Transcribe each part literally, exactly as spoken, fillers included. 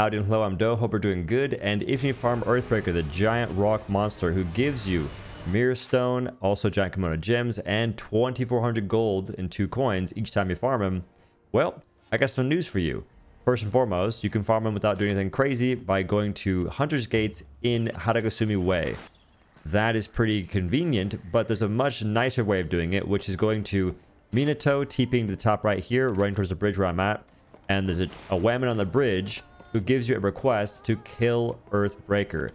Howdy and hello, I'm Doe, hope you're doing good. And if you farm Earthbreaker, the giant rock monster who gives you Mirror Stone, also Giant Kimono Gems, and twenty-four hundred gold in two coins each time you farm him, well, I got some news for you. First and foremost, you can farm him without doing anything crazy by going to Hunter's Gates in Harugasumi Way. That is pretty convenient, but there's a much nicer way of doing it, which is going to Minato, TPing to the top right here, running towards the bridge where I'm at, and there's a, a whammon on the bridge who gives you a request to kill Earthbreaker.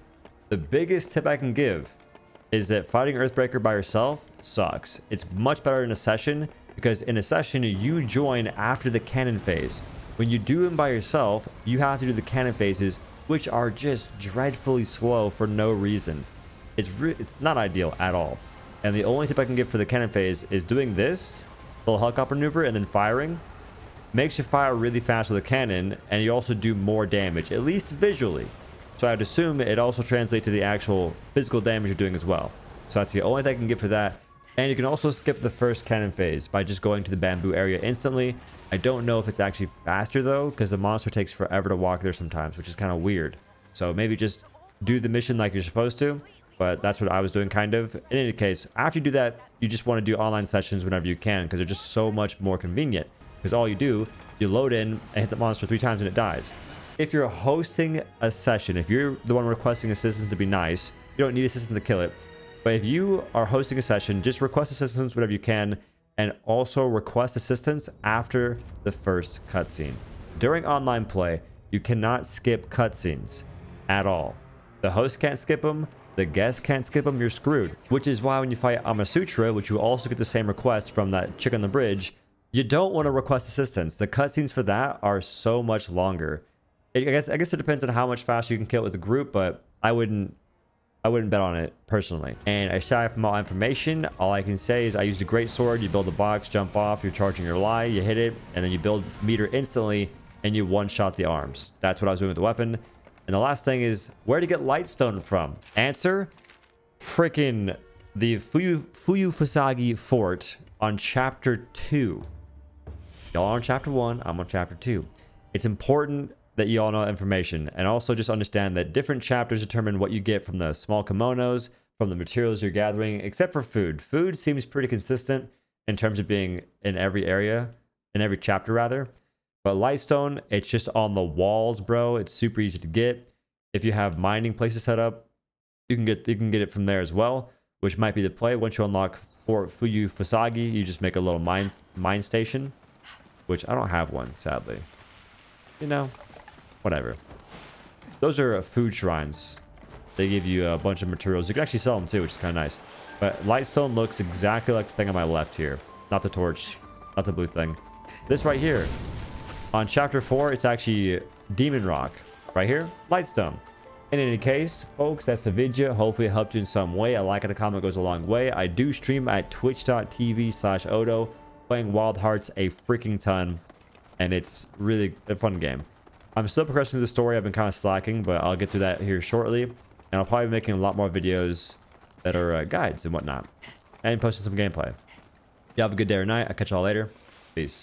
The biggest tip I can give is that fighting Earthbreaker by yourself sucks. It's much better in a session, because in a session you join after the cannon phase. When you do them by yourself, you have to do the cannon phases, which are just dreadfully slow for no reason. It's re it's not ideal at all. And the only tip I can give for the cannon phase is doing this, little helicopter maneuver, and then firing. Makes you fire really fast with a cannon, and you also do more damage, at least visually. So I'd assume it also translates to the actual physical damage you're doing as well. So that's the only thing I can give for that. And you can also skip the first cannon phase by just going to the bamboo area instantly. I don't know if it's actually faster though, because the monster takes forever to walk there sometimes, which is kind of weird. So maybe just do the mission like you're supposed to, but that's what I was doing kind of. In any case, after you do that, you just want to do online sessions whenever you can, because they're just so much more convenient. Because all you do, you load in and hit the monster three times and it dies. If you're hosting a session, if you're the one requesting assistance to be nice, you don't need assistance to kill it. But if you are hosting a session, just request assistance whenever you can, and also request assistance after the first cutscene. During online play, you cannot skip cutscenes at all. The host can't skip them, the guest can't skip them, you're screwed. Which is why when you fight Amasutra, which you also get the same request from that chick on the bridge, you don't want to request assistance. The cutscenes for that are so much longer. I guess, I guess it depends on how much faster you can kill it with the group, but I wouldn't I wouldn't bet on it personally. And aside from all information, all I can say is I used a great sword. You build a box, jump off, you're charging your lie, you hit it, and then you build meter instantly, and you one-shot the arms. That's what I was doing with the weapon. And the last thing is, where to get Lightstone from? Answer, freaking the Fuyu, Fuyu Fusagi Fort on Chapter two. Y'all are on Chapter one, I'm on Chapter two. It's important that you all know information, and also just understand that different chapters determine what you get from the small kimonos, from the materials you're gathering, except for food. Food seems pretty consistent in terms of being in every area, in every chapter rather. But Lightstone, it's just on the walls, bro. It's super easy to get. If you have mining places set up, you can get you can get it from there as well, which might be the play. Once you unlock Fort Fuyu Fusagi, you just make a little mine mine station, which I don't have one, sadly. You know. Whatever. Those are uh, food shrines. They give you a bunch of materials. You can actually sell them too, which is kind of nice. But Lightstone looks exactly like the thing on my left here. Not the torch. Not the blue thing. This right here. On Chapter four, it's actually Demon Rock. Right here, Lightstone. And in any case, folks, that's the video. Hopefully it helped you in some way. A like and a comment goes a long way. I do stream at twitch dot t v slash odo. Playing Wild Hearts a freaking ton. And it's really a fun game. I'm still progressing through the story. I've been kind of slacking, but I'll get through that here shortly. And I'll probably be making a lot more videos that are uh, guides and whatnot. And posting some gameplay. Y'all have a good day or night. I'll catch y'all later. Peace.